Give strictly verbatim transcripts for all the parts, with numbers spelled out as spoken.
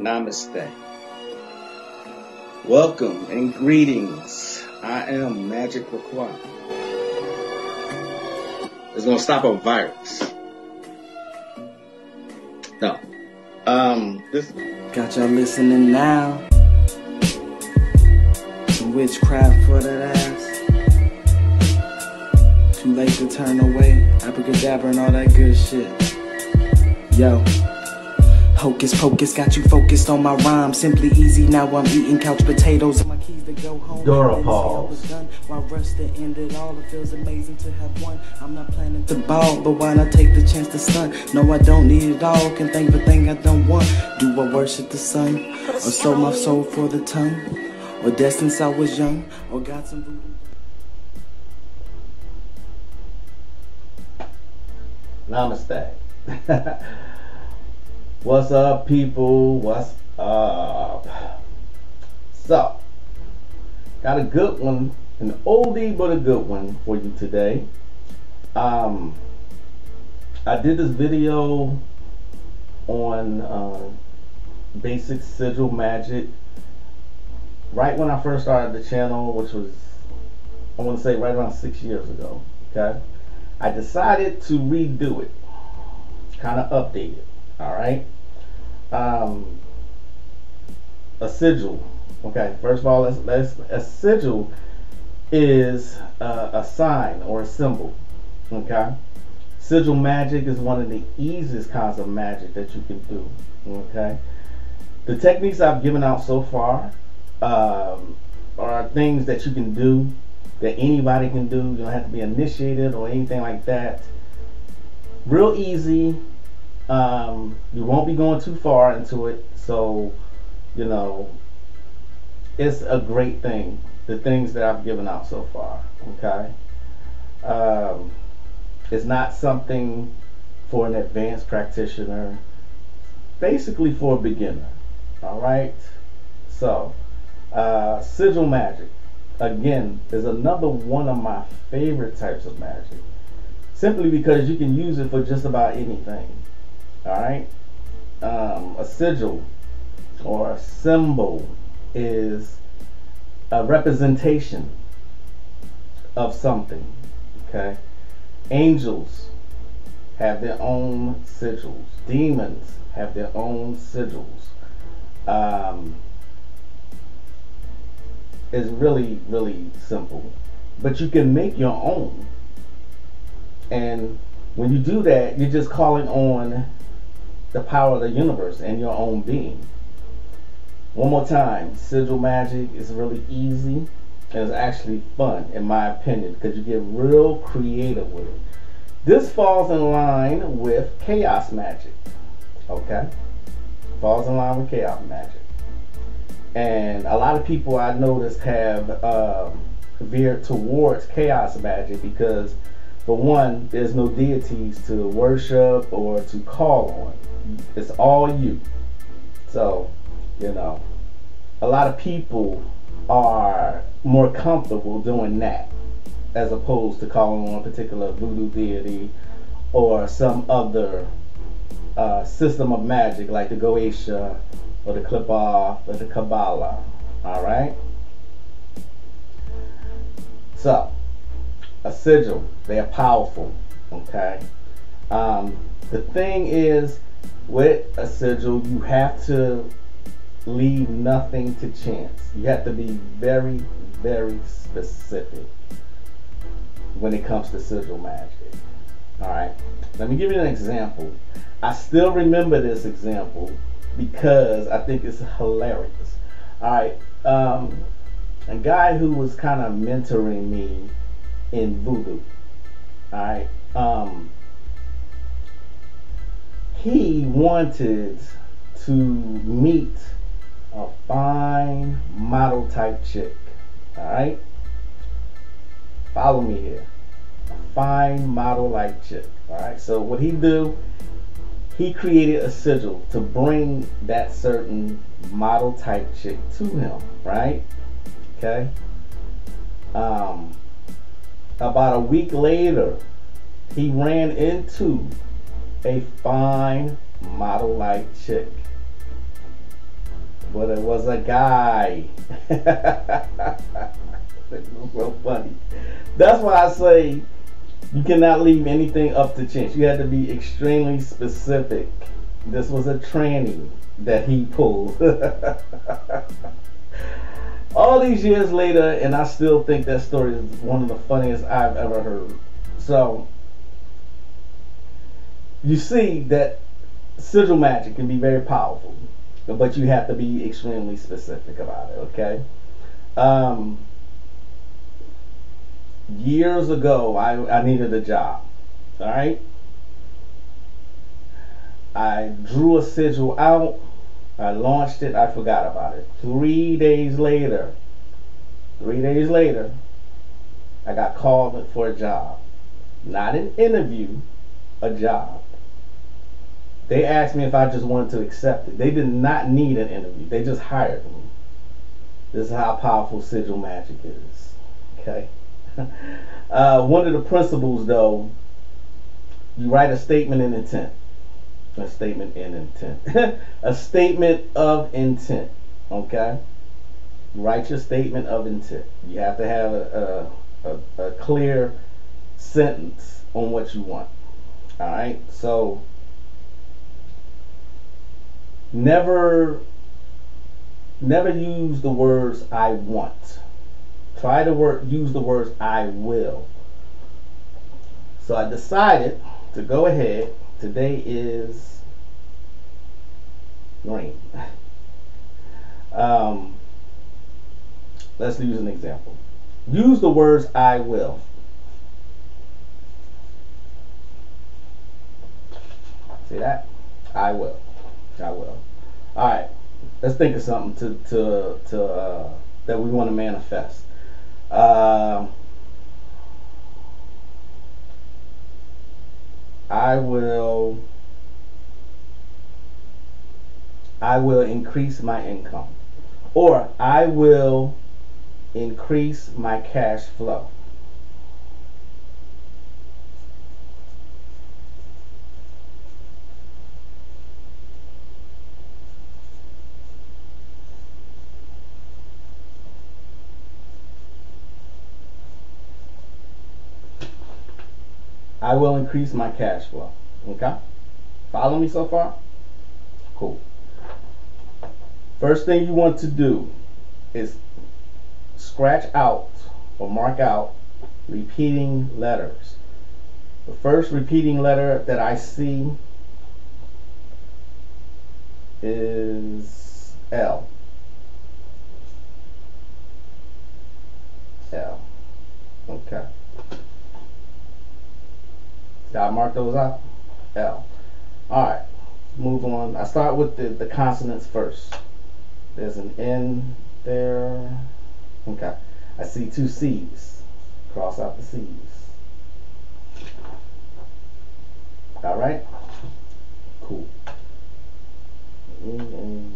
Namaste. Welcome and greetings. I am Magick La Croix. It's gonna stop a virus. No. Um. This. Got y'all listening now. Some witchcraft for that ass. Too late to turn away. Abracadabra and all that good shit. Yo. Hocus pocus, got you focused on my rhyme. Simply easy, now I'm eating couch potatoes. My keys to go home. Dora Paul's. While rush to end it all, it feels amazing to have one. I'm not planning to ball, but why not take the chance to stunt? No, I don't need it all. Can thank the thing I don't want. Do I worship the sun? Or sold my soul for the tongue? Or dead since I was young? Or got some voodoo? Namaste. What's up, people? What's up? So, got a good one, an oldie but a good one for you today. Um, I did this video on uh, basic sigil magic right when I first started the channel, which was, I want to say, right around six years ago. Okay, I decided to redo it, kind of update it. All right, um, a sigil. Okay, first of all, let's, let's, a sigil is uh, a sign or a symbol. Okay, sigil magic is one of the easiest kinds of magic that you can do. Okay, the techniques I've given out so far um, are things that you can do, that anybody can do. You don't have to be initiated or anything like that. Real easy. Um, you won't be going too far into it, so you know it's a great thing, the things that I've given out so far. Okay, um, it's not something for an advanced practitioner, basically for a beginner. All right, so uh, sigil magic again is another one of my favorite types of magic, simply because you can use it for just about anything. Alright, um, a sigil or a symbol is a representation of something. Okay, angels have their own sigils, demons have their own sigils. Um, it's really, really simple, but you can make your own, and when you do that, you're just calling on the power of the universe and your own being. One more time, sigil magic is really easy and it's actually fun, in my opinion, because you get real creative with it. This falls in line with chaos magic. Okay, falls in line with chaos magic, and a lot of people I noticed have um, veered towards chaos magic because, for one, there's no deities to worship or to call on. It's all you. So, you know, a lot of people are more comfortable doing that as opposed to calling on a particular voodoo deity or some other uh, system of magic like the Goetia or the Klippoth or the Kabbalah. All right? So, a sigil, they are powerful. Okay, um, the thing is with a sigil, you have to leave nothing to chance. You have to be very, very specific when it comes to sigil magic. Alright, let me give you an example. I still remember this example because I think it's hilarious. Alright, um, a guy who was kind of mentoring me in voodoo, all right, um, he wanted to meet a fine model type chick. All right, follow me here. A fine model like chick. All right, so what he do? He created a sigil to bring that certain model type chick to him. Right? Okay. Um. About a week later, he ran into a fine model-like chick. but it was a guy. It was so funny. That's why I say you cannot leave anything up to chance. You had to be extremely specific. This was a tranny that he pulled. All these years later, and I still think that story is one of the funniest I've ever heard. So you see that sigil magic can be very powerful, but you have to be extremely specific about it, okay? Um, years ago, I, I needed a job, all right? I drew a sigil out. I launched it. I forgot about it. Three days later, three days later, I got called for a job. Not an interview, a job. They asked me if I just wanted to accept it. They did not need an interview. They just hired me. This is how powerful sigil magic is. Okay. uh, one of the principles, though, you write a statement in intent. A statement in intent. A statement of intent. Okay. Write your statement of intent. You have to have a, a, a, a clear sentence on what you want. All right. So, Never, never use the words "I want." Try to work, use the words "I will." So I decided to go ahead. Today is rain. Um, let's use an example. Use the words "I will." See that? I will. I will. All right, let's think of something to to to uh, that we want to manifest. Uh, I will. I will increase my income, or I will increase my cash flow. I will increase my cash flow. Okay? Follow me so far? Cool. First thing you want to do is scratch out or mark out repeating letters. The first repeating letter that I see is L. L. Okay. I mark those out. L. Alright, move on. I start with the, the consonants first. There's an N there. Okay. I see two C's. Cross out the C's. Alright? Cool. Mm-hmm.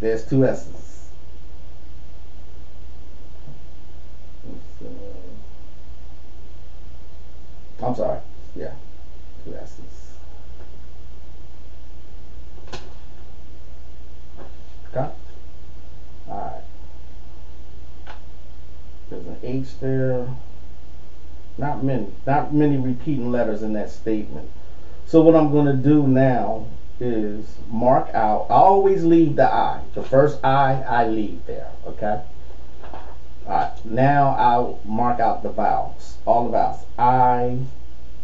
There's two S's. I'm sorry. Yeah, two S's. Okay. Alright. There's an H there. Not many, not many repeating letters in that statement. So what I'm going to do now is mark out. I always leave the I. The first I, I leave there. Okay. Alright. Now I'll mark out the vowels. All the vowels. I.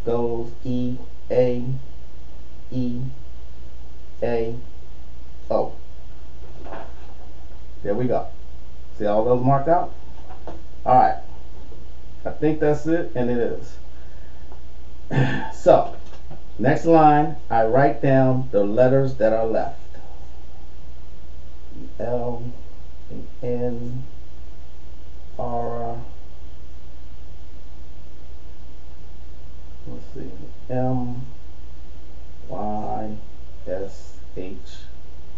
Those E, A, E, A, O. There we go. See all those marked out? Alright. I think that's it, and it is. So, next line, I write down the letters that are left. L, N, R, let's see, M, Y, S, H,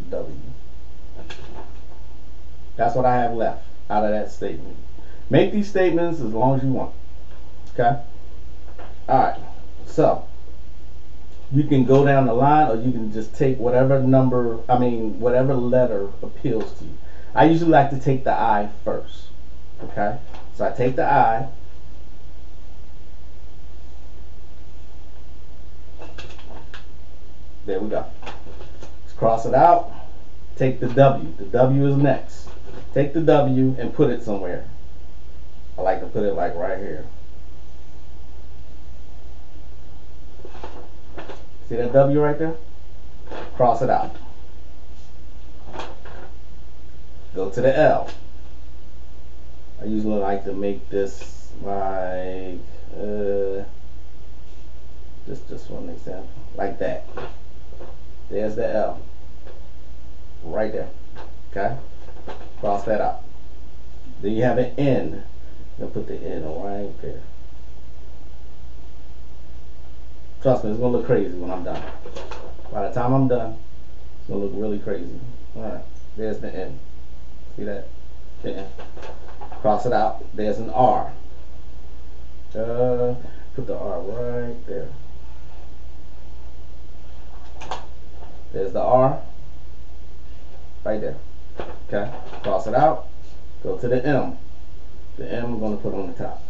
W. That's what I have left out of that statement. Make these statements as long as you want. Okay? Alright, so you can go down the line, or you can just take whatever number, I mean, whatever letter appeals to you. I usually like to take the I first. Okay? So I take the I. There we go. Let's cross it out. Take the W. The W is next. Take the W and put it somewhere. I like to put it like right here. See that W right there? Cross it out. Go to the L. I usually like to make this like uh, just just one example, like that. There's the L, right there. Okay, cross that out. Then you have an N. You'll put the N right there. Trust me, it's gonna look crazy when I'm done. By the time I'm done, it's gonna look really crazy. All right, there's the N. See that? The N. Cross it out. There's an R. Uh, put the R right there. There's the R. Right there. Okay. Cross it out. Go to the M. The M I'm going to put on the top.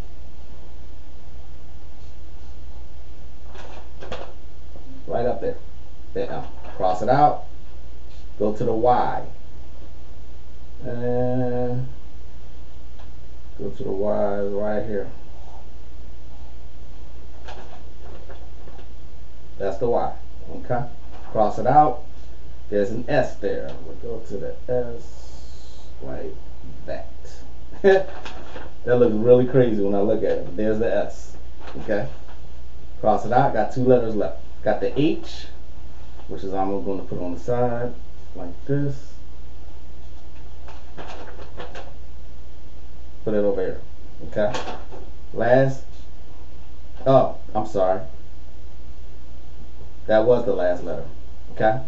Right up there. The M. Cross it out. Go to the Y. And go to the Y right here. That's the Y. Okay. Cross it out. There's an S there. We'll go to the S like that. That looks really crazy when I look at it. There's the S. Okay. Cross it out. Got two letters left. Got the H, which is I'm going to put on the side like this. Put it over here. Okay. Last. Oh, I'm sorry. That was the last letter. Okay.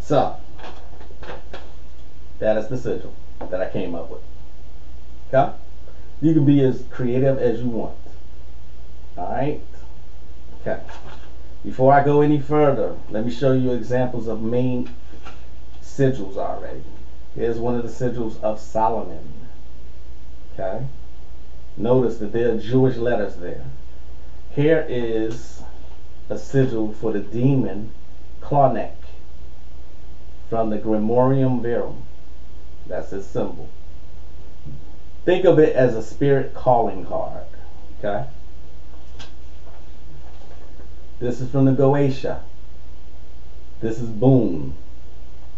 So that is the sigil that I came up with. Okay. You can be as creative as you want. All right. Okay. Before I go any further, let me show you examples of main sigils already. Here's one of the sigils of Solomon. Okay. Notice that there are Jewish letters there. Here is a sigil for the demon Klippoth from the Grimorium Verum. That's its symbol. Think of it as a spirit calling card. Okay. This is from the Goetia. This is Boom.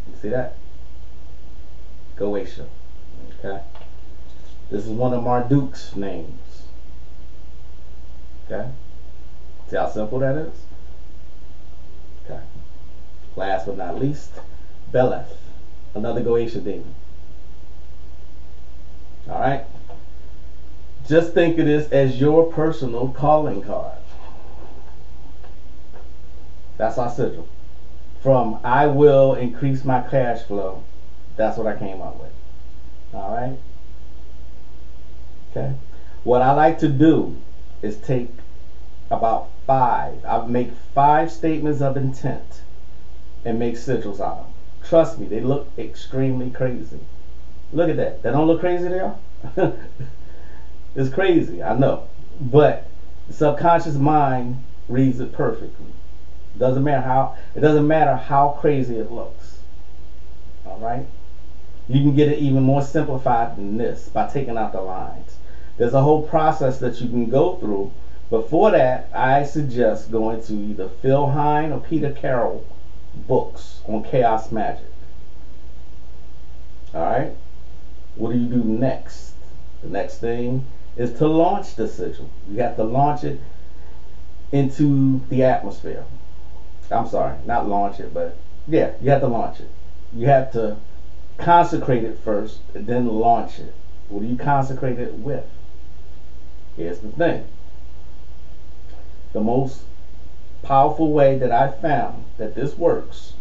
You see that? Goetia. Okay. This is one of Marduk's names. Okay? See how simple that is? Okay. Last but not least, Belleth, another Goetia demon. Alright? Just think of this as your personal calling card. That's our sigil. From I will increase my cash flow. That's what I came up with. Alright? Okay. What I like to do is take about five. I make five statements of intent and make sigils out of them. Trust me, they look extremely crazy. Look at that. They don't look crazy there. It's crazy, I know. But the subconscious mind reads it perfectly. Doesn't matter how it doesn't matter how crazy it looks. Alright? You can get it even more simplified than this by taking out the lines. There's a whole process that you can go through. Before that, I suggest going to either Phil Hine or Peter Carroll books on Chaos Magick. Alright? What do you do next? The next thing is to launch the sigil. You got to launch it into the atmosphere. I'm sorry, not launch it, but yeah, you have to launch it. You have to consecrate it first, and then launch it. What do you consecrate it with? Here's the thing. The most powerful way that I found that this works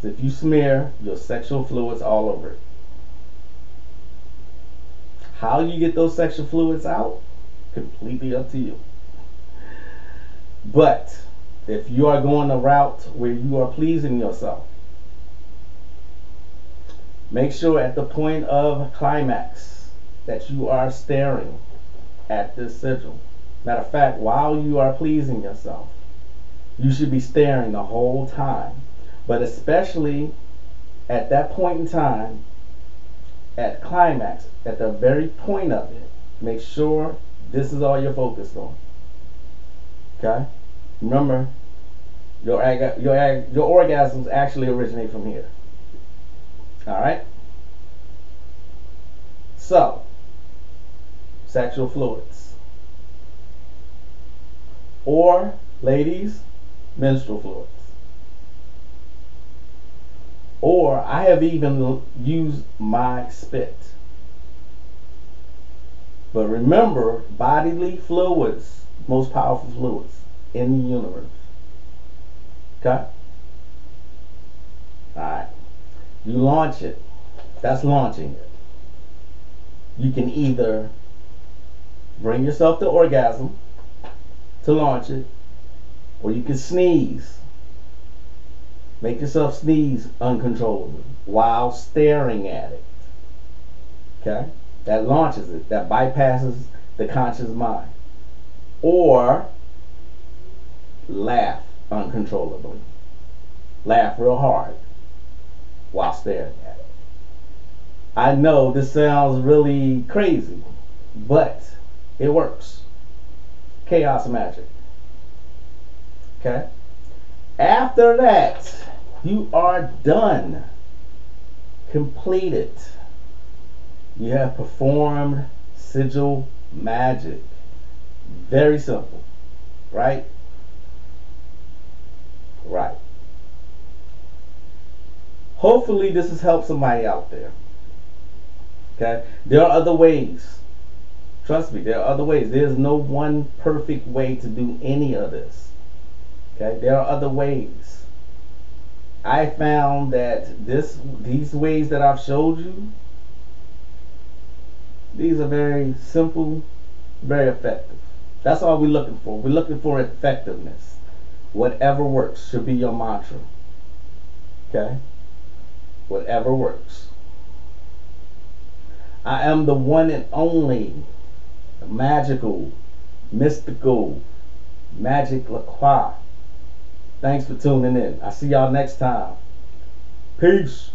is if you smear your sexual fluids all over it. How you get those sexual fluids out? Completely up to you. But if you are going a route where you are pleasing yourself, make sure at the point of climax that you are staring at this sigil. Matter of fact, while you are pleasing yourself, you should be staring the whole time. But especially at that point in time, at climax, at the very point of it, make sure this is all you're focused on. Okay? Remember, your ag your ag your orgasms actually originate from here. All right? So, sexual fluids. Or, ladies, menstrual fluids. Or, I have even used my spit. But remember, bodily fluids, most powerful fluids in the universe. Okay? Alright. You launch it. That's launching it. You can either bring yourself to orgasm to launch it, or you can sneeze. Make yourself sneeze uncontrollably while staring at it. Okay? That launches it. That bypasses the conscious mind. Or laugh uncontrollably. Laugh real hard while staring at it. I know this sounds really crazy, but it works. Chaos magic. Okay? After that, you are done. Completed. You have performed sigil magic. Very simple. Right? Right. Hopefully this has helped somebody out there. Okay? There are other ways. Trust me, there are other ways. There's no one perfect way to do any of this. Okay? There are other ways. I found that this these ways that I've showed you, these are very simple, very effective. That's all we're looking for. We're looking for effectiveness. Whatever works should be your mantra. Okay? Whatever works. I am the one and only magical, mystical, Magick La Croix. Thanks for tuning in. I'll see y'all next time. Peace.